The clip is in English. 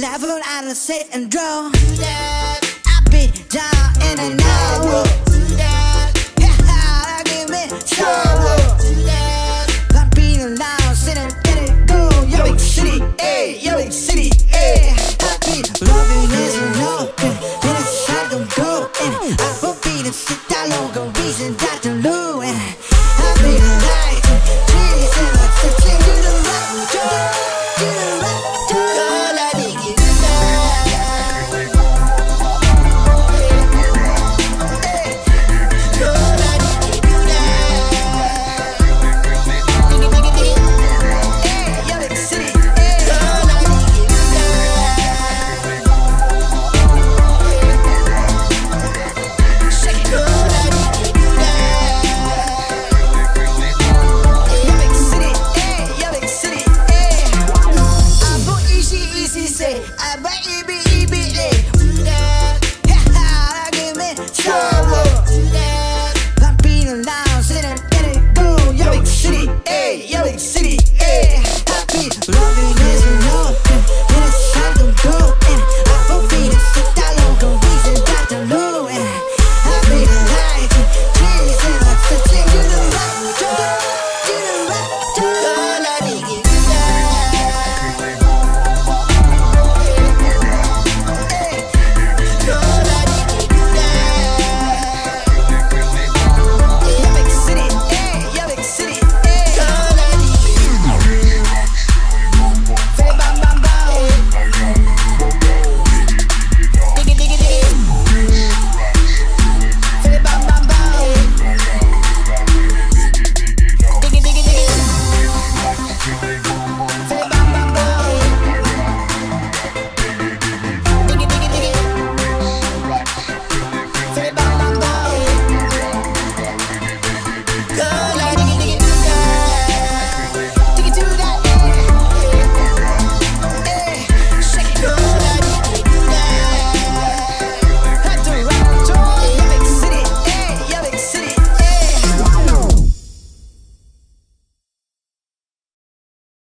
level out and sit and draw. I be down in an hour. Yeah, give me shower. Got be loud, sitting in it, go. Yo, big city, ayy, yo, big city, ayy. I be loving is open, then it's hard to go. And I will be the shit that long go reason that to lose. I be the light, Jesus, I'm searching to the left, to the left. Baby